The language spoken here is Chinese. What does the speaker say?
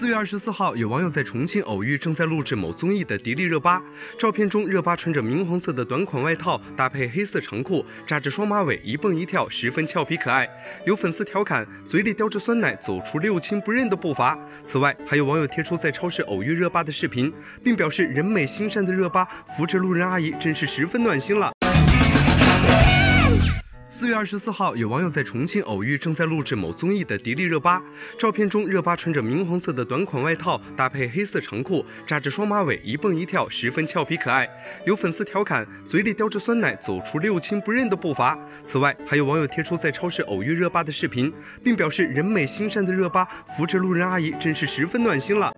4月24号，有网友在重庆偶遇正在录制某综艺的迪丽热巴。照片中，热巴穿着明黄色的短款外套，搭配黑色长裤，扎着双马尾，一蹦一跳，十分俏皮可爱。有粉丝调侃，嘴里叼着酸奶，走出六亲不认的步伐。此外，还有网友贴出在超市偶遇热巴的视频，并表示人美心善的热巴扶着路人阿姨，真是十分暖心了。 4月24号，有网友在重庆偶遇正在录制某综艺的迪丽热巴。照片中，热巴穿着明黄色的短款外套，搭配黑色长裤，扎着双马尾，一蹦一跳，十分俏皮可爱。有粉丝调侃，嘴里叼着酸奶，走出六亲不认的步伐。此外，还有网友贴出在超市偶遇热巴的视频，并表示人美心善的热巴扶着路人阿姨，真是十分暖心了。